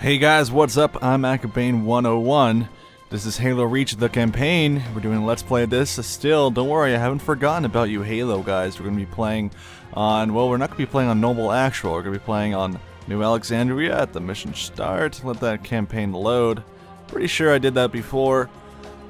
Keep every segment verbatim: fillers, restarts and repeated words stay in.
Hey guys, what's up? I'm Akabane one oh one. This is Halo Reach, the campaign. We're doing a Let's Play of this. Still, don't worry, I haven't forgotten about you Halo guys. We're going to be playing on, well, we're not going to be playing on Noble Actual. We're going to be playing on New Alexandria at the mission start. Let that campaign load. Pretty sure I did that before.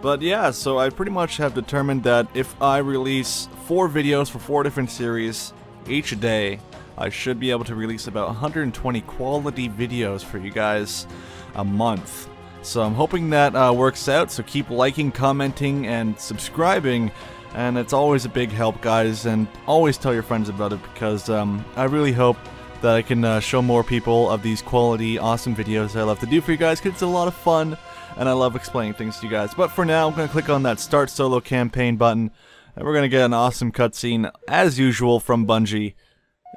But yeah, so I pretty much have determined that if I release four videos for four different series each day, I should be able to release about one hundred twenty quality videos for you guys a month. So I'm hoping that uh, works out, so keep liking, commenting, and subscribing, and it's always a big help guys, and always tell your friends about it, because um, I really hope that I can uh, show more people of these quality, awesome videos that I love to do for you guys, because it's a lot of fun, and I love explaining things to you guys. But for now, I'm going to click on that Start Solo Campaign button, and we're going to get an awesome cutscene, as usual, from Bungie.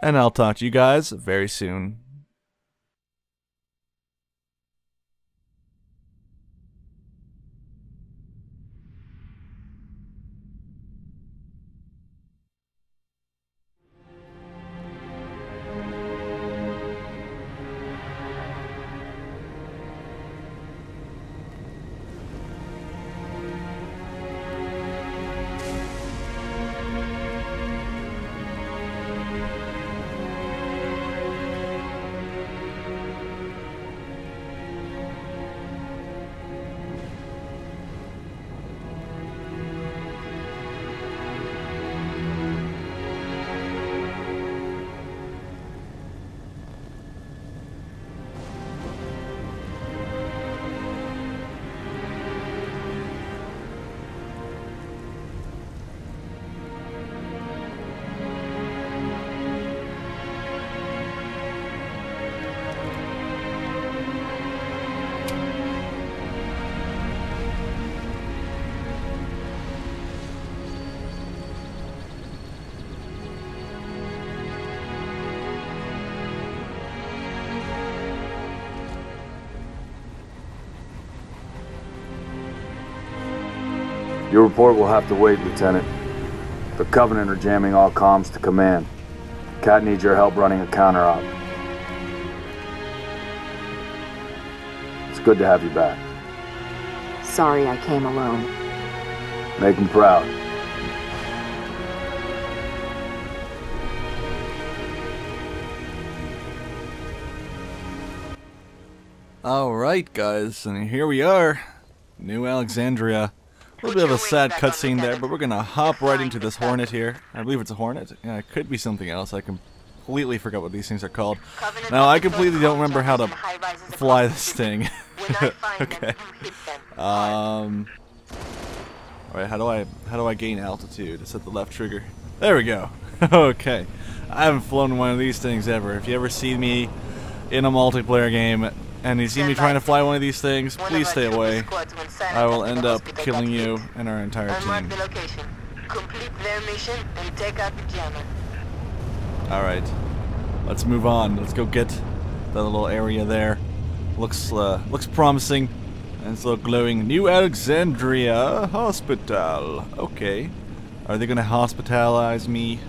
And I'll talk to you guys very soon. Your report will have to wait, Lieutenant. The Covenant are jamming all comms to command. Cat needs your help running a counter-op. It's good to have you back. Sorry I came alone. Make him proud. Alright guys, and here we are. New Alexandria. A little bit of a sad cutscene there, but we're gonna hop right into this Hornet here. I believe it's a Hornet. Yeah, it could be something else. I completely forgot what these things are called. Now, I completely don't remember how to fly this thing. Okay. Um. All right. How do I how do I gain altitude? It's at the left trigger. There we go. Okay. I haven't flown one of these things ever. If you ever see me in a multiplayer game and you see me trying to fly one of these things, please stay away. I will end up killing you and our entire team. Alright, let's move on. Let's go get that little area there. Looks uh, looks promising. And it's a little glowing. New Alexandria Hospital. Okay. Are they going to hospitalize me?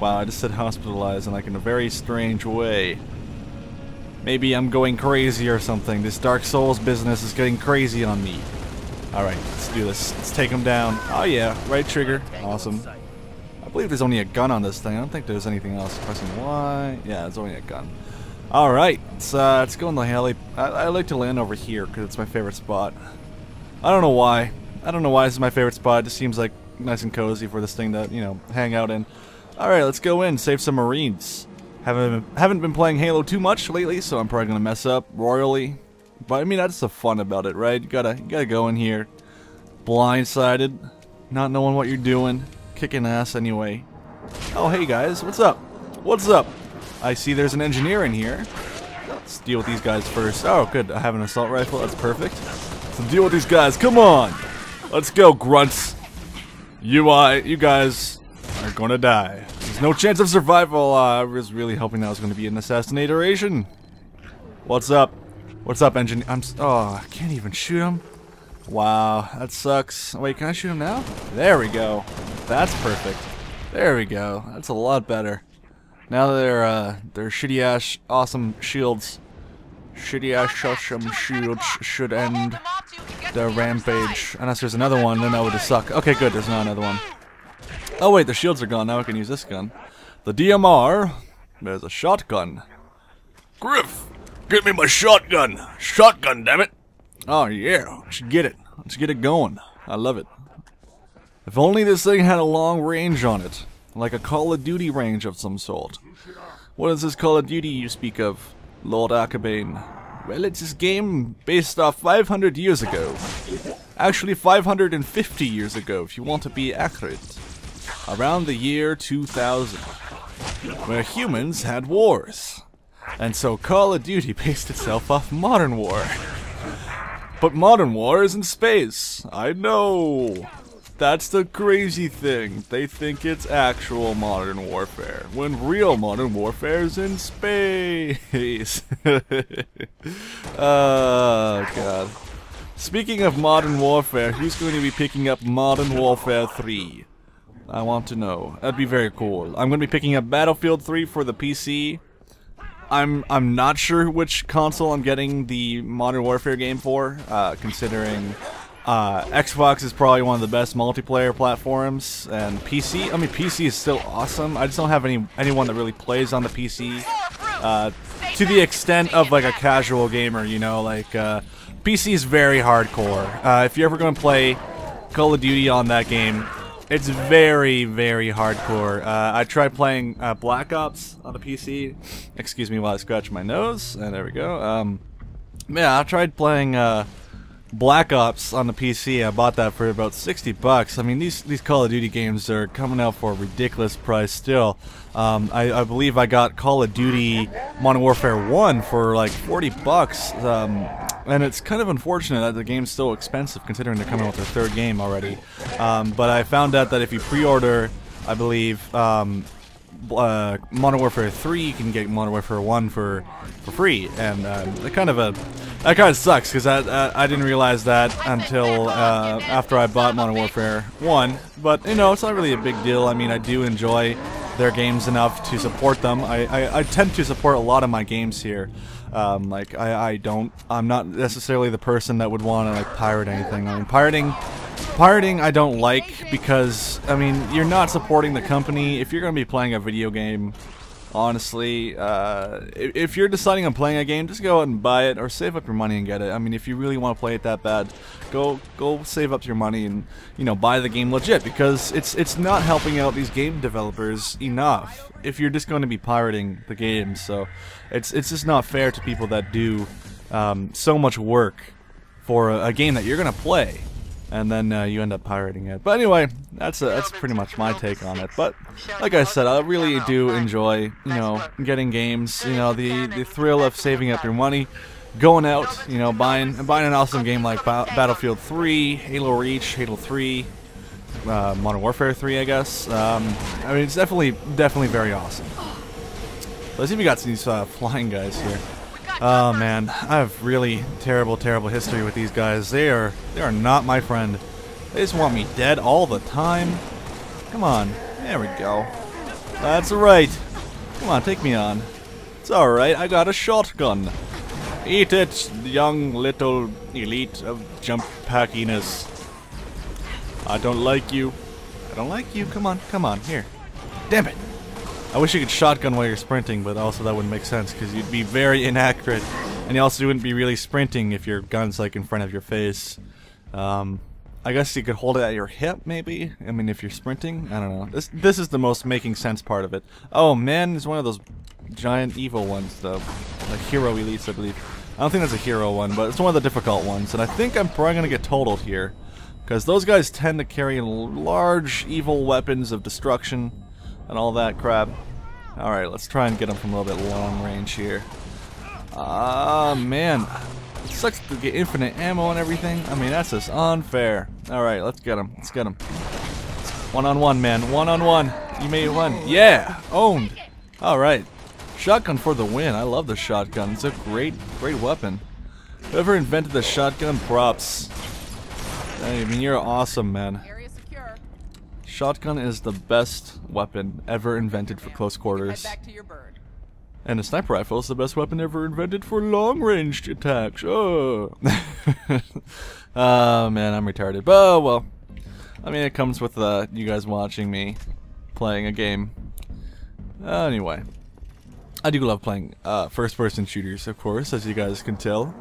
Wow, I just said hospitalize and like in a very strange way. Maybe I'm going crazy or something. This Dark Souls business is getting crazy on me. Alright, let's do this. Let's take him down. Oh yeah, right trigger. Awesome. I believe there's only a gun on this thing. I don't think there's anything else. Pressing Y. Yeah, it's only a gun. Alright, let's, uh, let's go in the heli. I, I like to land over here because it's my favorite spot. I don't know why. I don't know why this is my favorite spot. It just seems like nice and cozy for this thing to, you know, hang out in. Alright, let's go in. Save some Marines. Haven't been, haven't been playing Halo too much lately, so I'm probably gonna mess up royally. But I mean, that's the fun about it, right? You gotta, you gotta go in here, blindsided, not knowing what you're doing, kicking ass anyway. Oh, hey guys, what's up? What's up? I see there's an engineer in here. Let's deal with these guys first. Oh, good. I have an assault rifle. That's perfect. So deal with these guys. Come on, let's go, grunts. You, I, you guys are gonna die. No chance of survival. Uh, I was really hoping that was going to be an assassinatoration. What's up? What's up, engineer? I'm. Oh, I can't even shoot him. Wow, that sucks. Wait, can I shoot him now? There we go. That's perfect. There we go. That's a lot better. Now they're uh, they're shitty ass awesome shields Shitty ass shotgun shields should end the rampage. Unless there's another one, then that would just suck. Okay, good, there's not another one. Oh wait, the shields are gone, now I can use this gun. The D M R, there's a shotgun. Griff, get me my shotgun! Shotgun, damn it! Oh yeah, let's get it. Let's get it going. I love it. If only this thing had a long range on it. Like a Call of Duty range of some sort. What is this Call of Duty you speak of, Lord Akabane? Well, it's this game based off five hundred years ago. Actually, five hundred fifty years ago, if you want to be accurate. Around the year two thousand, where humans had wars. And so Call of Duty based itself off Modern War. But Modern War is in space. I know. That's the crazy thing. They think it's actual Modern Warfare, when real Modern Warfare is in space. Oh, God. Speaking of Modern Warfare, who's going to be picking up Modern Warfare three? I want to know. That'd be very cool. I'm going to be picking up Battlefield three for the P C. I'm I'm not sure which console I'm getting the Modern Warfare game for, uh, considering... Uh, Xbox is probably one of the best multiplayer platforms, and P C, I mean, P C is still awesome. I just don't have any anyone that really plays on the P C, uh, to the extent of, like, a casual gamer, you know, like, uh, P C is very hardcore. Uh, if you're ever gonna play Call of Duty on that game, it's very, very hardcore. Uh, I tried playing, uh, Black Ops on the P C, excuse me while I scratch my nose, and there we go, um, yeah, I tried playing, uh, Black Ops on the P C. I bought that for about sixty bucks. I mean, these these Call of Duty games are coming out for a ridiculous price still. Um, I, I believe I got Call of Duty Modern Warfare one for like forty bucks, um, and it's kind of unfortunate that the game's still expensive considering they're coming out with their third game already. Um, but I found out that if you pre-order, I believe, um, uh, Modern Warfare three, you can get Modern Warfare one for for free, and uh, they're kind of a That kind of sucks, because I, I, I didn't realize that until uh, after I bought Modern Warfare one, but, you know, it's not really a big deal. I mean, I do enjoy their games enough to support them. I, I, I tend to support a lot of my games here. Um, like, I, I don't, I'm not necessarily the person that would want to, like, pirate anything. I mean, pirating, pirating I don't like, because, I mean, you're not supporting the company. If you're going to be playing a video game... Honestly, uh, if you're deciding on playing a game, just go out and buy it, or save up your money and get it. I mean, if you really want to play it that bad, go go save up your money and, you know, buy the game legit, because it's it's not helping out these game developers enough if you're just going to be pirating the game. So it's it's just not fair to people that do um, so much work for a, a game that you're gonna play, and then uh, you end up pirating it. But anyway, that's a, that's pretty much my take on it. But like I said, I really do enjoy, you know, getting games. You know, the the thrill of saving up your money, going out, you know, buying buying an awesome game like ba Battlefield three, Halo Reach, Halo three, uh, Modern Warfare three, I guess. Um, I mean, it's definitely definitely very awesome. Let's see if we got these uh, flying guys here. Oh man, I have really terrible, terrible history with these guys. They are, they are not my friend. They just want me dead all the time. Come on, there we go. That's right. Come on, take me on. It's alright, I got a shotgun. Eat it, young little elite of jump packiness. I don't like you. I don't like you, come on, come on, here. Damn it. I wish you could shotgun while you're sprinting, but also that wouldn't make sense because you'd be very inaccurate, and you also wouldn't be really sprinting if your gun's like in front of your face. Um, I guess you could hold it at your hip, maybe? I mean, if you're sprinting? I don't know. This this is the most making sense part of it. Oh man, it's one of those giant evil ones, though. Like hero elites, I believe. I don't think that's a hero one, but it's one of the difficult ones, and I think I'm probably gonna get totaled here, because those guys tend to carry large evil weapons of destruction and all that crap. Alright, let's try and get him from a little bit long range here. Ah, uh, man. It sucks to get infinite ammo and everything. I mean, that's just unfair. Alright, let's get him. Let's get him. One on one, man. One on one. You made one. Yeah! Owned! Alright. Shotgun for the win. I love the shotgun. It's a great, great weapon. Whoever invented the shotgun, props. I mean, you're awesome, man. Shotgun is the best weapon ever invented for close quarters. And a sniper rifle is the best weapon ever invented for long-range attacks. Oh. Oh, man, I'm retarded. Oh, well. I mean, it comes with uh, you guys watching me playing a game. Uh, anyway. I do love playing uh, first-person shooters, of course, as you guys can tell.